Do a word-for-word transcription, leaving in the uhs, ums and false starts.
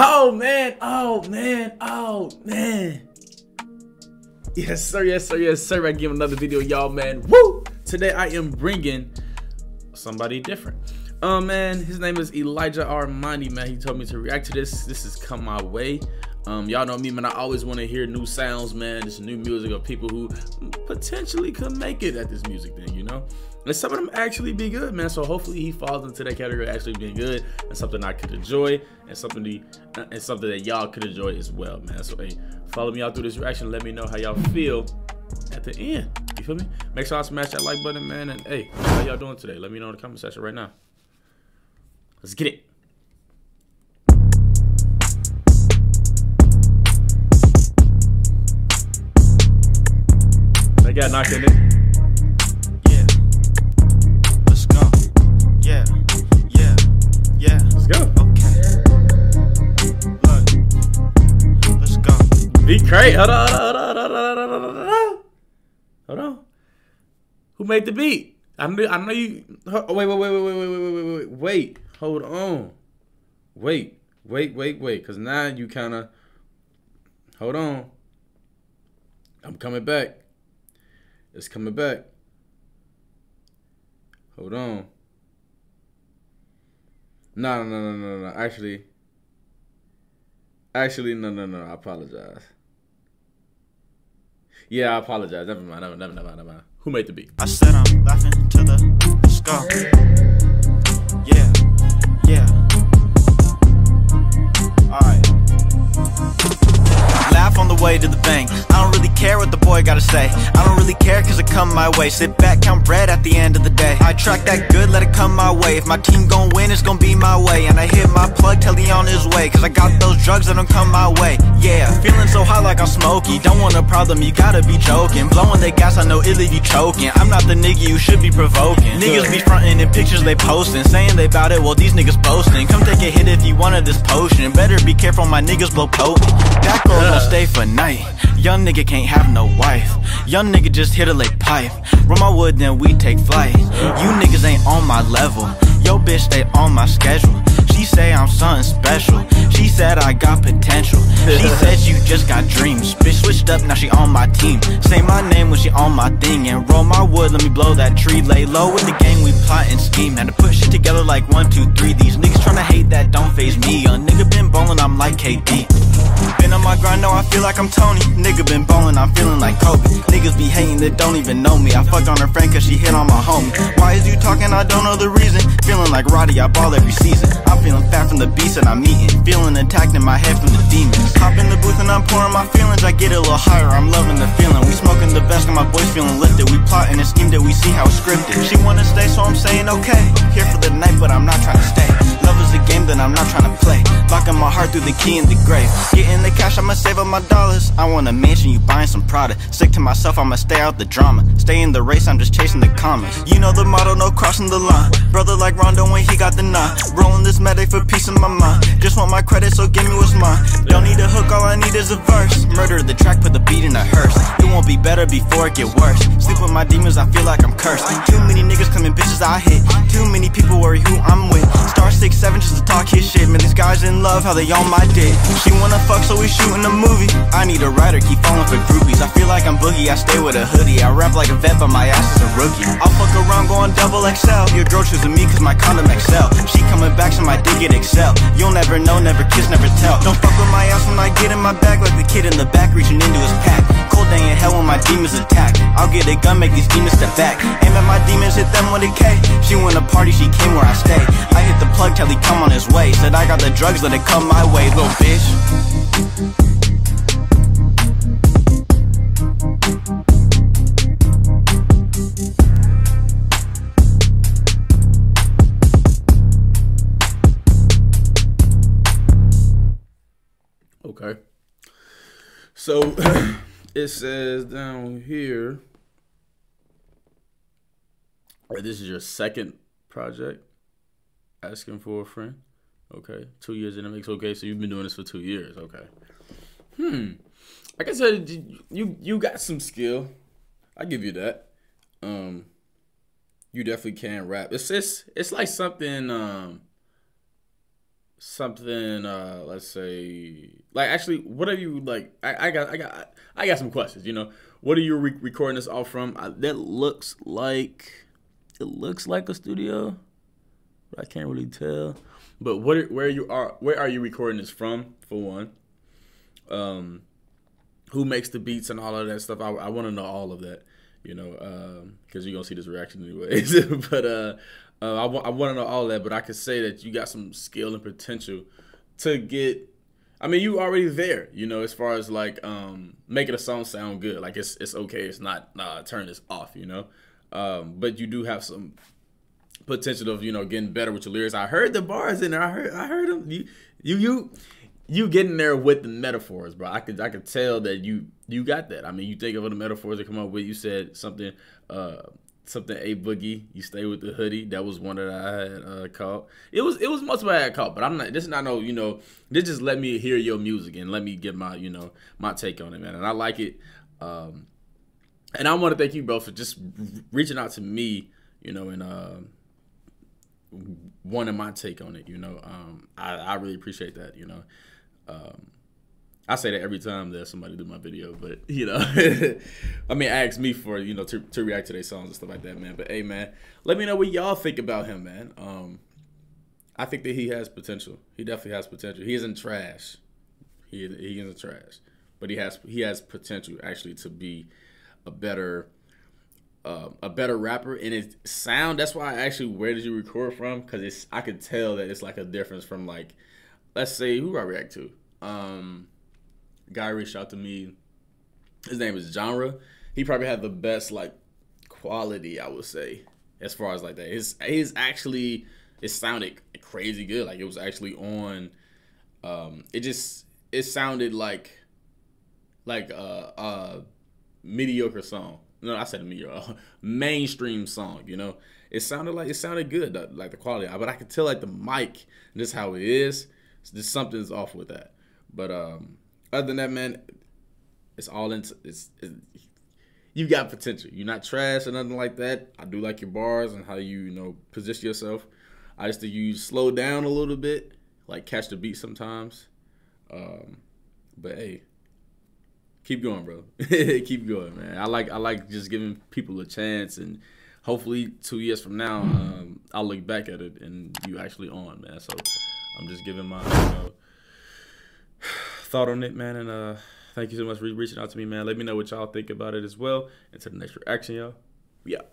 Oh man, oh man, oh man. Yes sir, yes sir, yes sir. I give another video, y'all, man. Woo! Today I am bringing somebody different. Um, uh, man, his name is Elijah Armani, man. He told me to react to this. This has come my way. Um, y'all know me, man. I always want to hear new sounds, man. Just new music of people who potentially could make it at this music thing, you know? And some of them actually be good, man. So hopefully he falls into that category of actually being good and something I could enjoy and something to, and something that y'all could enjoy as well, man. So hey, follow me out through this reaction. Let me know how y'all feel at the end. You feel me? Make sure I smash that like button, man. And hey, how y'all doing today? Let me know in the comment section right now. Let's get it. They got knocked in it. Great. Hold on, hold on, hold on, hold on, hold on, hold on. Who made the beat? I knew, I know you. Oh, wait, wait, wait, wait, wait, wait, wait, wait, wait, wait. Hold on. Wait, wait, wait, wait. Cause now you kind of. Hold on. I'm coming back. It's coming back. Hold on. No, no, no, no, no, no. Actually. Actually, no, no, no. I apologize. Yeah, I apologize. Never mind, never, never, never, never mind. Who made the beat? I said I'm laughing to the skull. Yeah, yeah. Alright. I laugh on the way to the bank. I don't really care what the boy gotta say. I don't really care cause it come my way. Sit back, count bread at the end of the day. I track that good, let it come my way. If my team gon' win, it's gon' be my way. And I hit my plug, tell he on his way. Cause I got those drugs that don't come my way. Yeah, feeling so hot like I'm Smokey. Don't want a problem, you gotta be joking. Blowing that gas, I know it'll be choking. I'm not the nigga you should be provoking. Niggas be frontin' in pictures they postin', saying they bout it, well these niggas boastin'. Come take a hit if you wanted this potion. Better be careful, my niggas blow potent. That girl don't stay for night. Young nigga can't have no wife. Young nigga just hit a late pipe. Run my wood, then we take flight. You niggas ain't on my level. Yo bitch stay on my schedule. She say I'm something special. She said I got potential. She said you just got dreams. Bitch switched up, now she on my team. Say my name when she on my thing. And roll my wood, let me blow that tree. Lay low with the gang, we plot and scheme. Had to put shit together like one, two, three. These niggas tryna hate that, don't phase me. Young nigga been ballin', I'm like K D. Been on my grind, no, I feel like I'm Tony. Nigga been ballin', I'm feeling like Kobe. Niggas be hating that don't even know me. I fucked on her friend cause she hit on my homie. Why is you talking, I don't know the reason. Feeling like Roddy, I ball every season. I'm feeling fat from the beast that I'm eating. Feeling attacked in my head from the demons. Hop in the booth and I'm pouring my feelings. I get a little higher, I'm loving the feeling. We smoking the best and my boys feeling lifted. We plotting and schemed it, we see how it's scripted. She wanna stay, so I'm saying okay. Here for the night, but I'm not trying to stay. Love is a game that I'm not trying to play. Locking my heart through the key in the grave. Getting the cash, I'ma save up my dollars. I want a mansion, you buying some Prada. Sick to myself, I'ma stay out the drama. Stay in the race, I'm just chasing the commas. You know the motto, no crossing the line. Brother like Rondo when he got the knot. Rolling this medic for peace in my mind. Just want my credit, so give me what's mine. Don't need a hook, all I need is a verse. Murder the track, put the beat in a hearse. It won't be better before it get worse. Sleep with my demons, I feel like I'm cursed. Too many niggas claiming bitches I hit. Too many people worry who I'm with. Star six seven just to talk his shit. Man, these guys in love, how they on my dick. She wanna fuck, so we shooting a movie. I need a writer, keep falling for groupies. I feel like I'm boogie, I stay with a hoodie. I rap like a vet, but my ass is a rookie. I'll fuck around, going double X L. Your girl choosing me cause my condom X L. She coming back, so my dick it Excel. You'll never know, never kiss, never tell. Don't fuck with my ass when I get in my bag. Like the kid in the back reaching into his pack. Cold day in hell when my demons attack. I'll get a gun, make these demons step back. Aim at my demons, hit them with a K. She wanna party, she came where I stay. I hit the plug, tell he come on his way. Said I got the drugs, let it come my way, little bitch. Okay. So it says down here, right, this is your second project, asking for a friend. Okay, two years in the mix. Okay, so you've been doing this for two years. Okay. Hmm. Like I said, you you got some skill. I give you that. Um, you definitely can rap. It's it's it's like something um something, uh, let's say, like, actually, what are you, like, I, I got, I got, I got some questions, you know, what are you re recording this off from? I, that looks like, it looks like a studio, but I can't really tell, but what, where you are, where are you recording this from, for one, um, who makes the beats and all of that stuff, I, I want to know all of that, you know, um, because you're going to see this reaction anyways, but, uh, Uh, I, I want to know all that, but I can say that you got some skill and potential to get. I mean, you already there, you know, as far as like um, making a song sound good. Like it's it's okay. It's not nah, turn this off, you know. Um, but you do have some potential of you know getting better with your lyrics. I heard the bars in there. I heard I heard them. You you you you getting there with the metaphors, bro. I could I could tell that you you got that. I mean, you think of all the metaphors that come up with. You said something. Uh, something a boogie, you stay with the hoodie. That was one that I had uh, caught. It was it was much of I had caught, but I'm not. This is not no you know. This just let me hear your music and let me get my you know my take on it, man. And I like it. Um, and I want to thank you, bro, for just reaching out to me, you know, and uh, wanting my take on it. You know, um, I I really appreciate that. You know, um, I say that every time that somebody do my video, but, you know, I mean, ask me for, you know, to, to react to their songs and stuff like that, man. But, hey, man, let me know what y'all think about him, man. Um, I think that he has potential. He definitely has potential. He isn't trash. He, he isn't trash. But he has he has potential, actually, to be a better uh, a better rapper. And his sound, that's why I actually, where did you record from? Because I could tell that it's, like, a difference from, like, let's say, who I react to? Um... Guy reached out to me. His name is Genre. He probably had the best like quality, I would say, as far as like that. His his actually it sounded crazy good. Like it was actually on. Um, it just it sounded like like a, a mediocre song. No, I said a mediocre mainstream song. You know, it sounded like it sounded good, like the quality. But I could tell like the mic, just how it is. Just something's off with that. But um. Other than that, man, it's all in. It's, it's you got potential. You're not trash or nothing like that. I do like your bars and how you you know position yourself. I just think you slow down a little bit, like catch the beat sometimes. Um, but hey, keep going, bro. Keep going, man. I like I like just giving people a chance, and hopefully two years from now, um, I'll look back at it and you actually on, man. So I'm just giving my. You know, thought on it, man, and uh thank you so much for reaching out to me, man. Let me know what y'all think about it as well. Until the next reaction, y'all. Yeah.